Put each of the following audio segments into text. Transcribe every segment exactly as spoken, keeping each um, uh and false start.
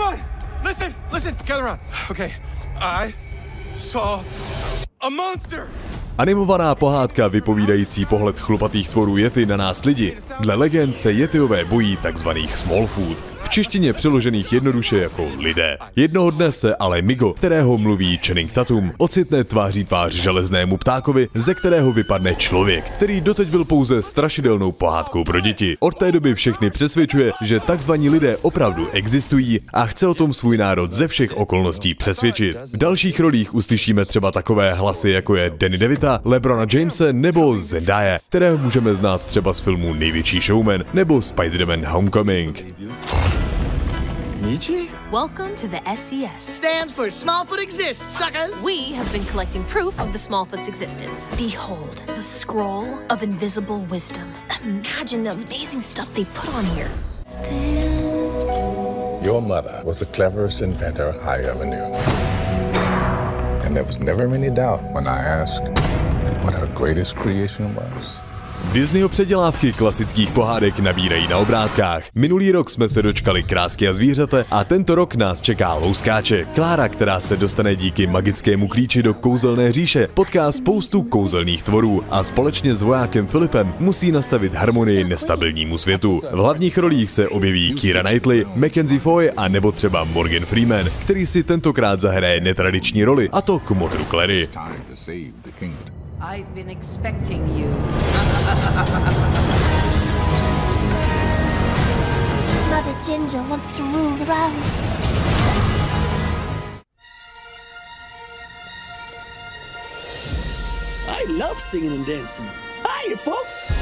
Everyone, listen, listen, gather around. Okay, I saw a monster. Animovaná pohádka vypovídající pohled chlupatých tvorů jety na nás lidi. Dle legend se jetyové bojí takzvaných Smallfoot, v češtině přeložených jednoduše jako lidé. Jednoho dne se ale Migo, kterého mluví Channing Tatum, ocitne tváří tvář železnému ptákovi, ze kterého vypadne člověk, který doteď byl pouze strašidelnou pohádkou pro děti. Od té doby všechny přesvědčuje, že takzvaní lidé opravdu existují a chce o tom svůj národ ze všech okolností přesvědčit. V dalších rolích uslyšíme třeba takové hlasy, jako je Danny DeVita, LeBrona Jamese nebo Zendaya, kterého můžeme znát třeba z filmu Největší showman nebo Spider-Man Homecoming. Welcome to the S E S. Stands for Smallfoot exists, suckers. We have been collecting proof of the Smallfoot's existence. Behold, the scroll of invisible wisdom. Imagine the amazing stuff they put on here. Your mother was the cleverest inventor I ever knew. And there was never any doubt when I asked what her greatest creation was. Disneyho předělávky klasických pohádek nabírají na obrátkách. Minulý rok jsme se dočkali Krásky a zvířete a tento rok nás čeká Louskáček. Klára, která se dostane díky magickému klíči do kouzelné říše, potká spoustu kouzelných tvorů a společně s vojákem Filipem musí nastavit harmonii nestabilnímu světu. V hlavních rolích se objeví Keira Knightley, Mackenzie Foy a nebo třeba Morgan Freeman, který si tentokrát zahraje netradiční roli, a to komodru Clary. I've been expecting you. Just Mother Ginger wants to rule the rounds. I love singing and dancing. Hiya, folks!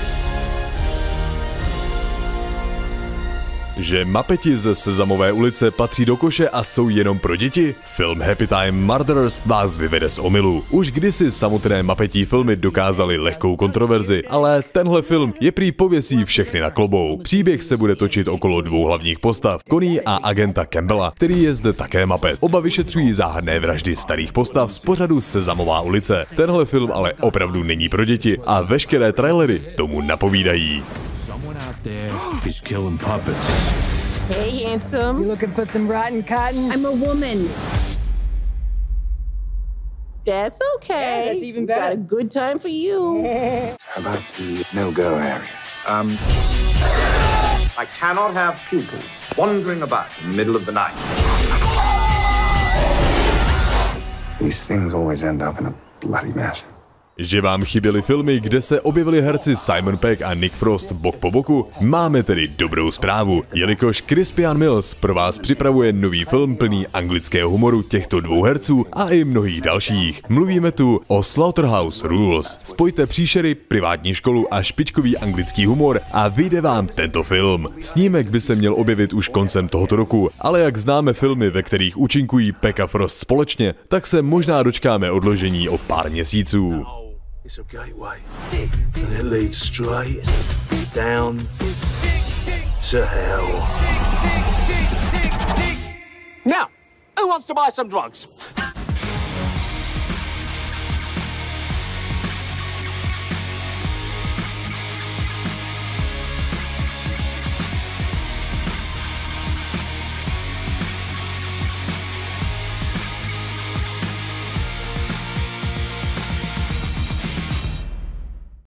Že Mupeti ze Sezamové ulice patří do koše a jsou jenom pro děti? Film Happytime Murders vás vyvede z omylu. Už kdysi samotné Mupetí filmy dokázaly lehkou kontroverzi, ale tenhle film je prý pověsí všechny na klobouk. Příběh se bude točit okolo dvou hlavních postav, Connie a agenta Campbella, který je zde také Mupet. Oba vyšetřují záhadné vraždy starých postav z pořadu Sezamová ulice. Tenhle film ale opravdu není pro děti a veškeré trailery tomu napovídají. There is killing puppets. Hey, handsome. You looking for some rotten cotton? I'm a woman. That's okay. Yeah, that's even better. Got a good time for you. How about the no-go areas? Um, I cannot have pupils wandering about in the middle of the night. These things always end up in a bloody mess. Že vám chyběly filmy, kde se objevili herci Simon Pegg a Nick Frost bok po boku? Máme tedy dobrou zprávu, jelikož Crispian Mills pro vás připravuje nový film plný anglického humoru těchto dvou herců a i mnohých dalších. Mluvíme tu o Slaughterhouse Rules. Spojte příšery, privátní školu a špičkový anglický humor a vyjde vám tento film. Snímek by se měl objevit už koncem tohoto roku, ale jak známe filmy, ve kterých účinkují Pegg a Frost společně, tak se možná dočkáme odložení o pár měsíců. It's a gateway, and it leads straight down to hell. Now, who wants to buy some drugs?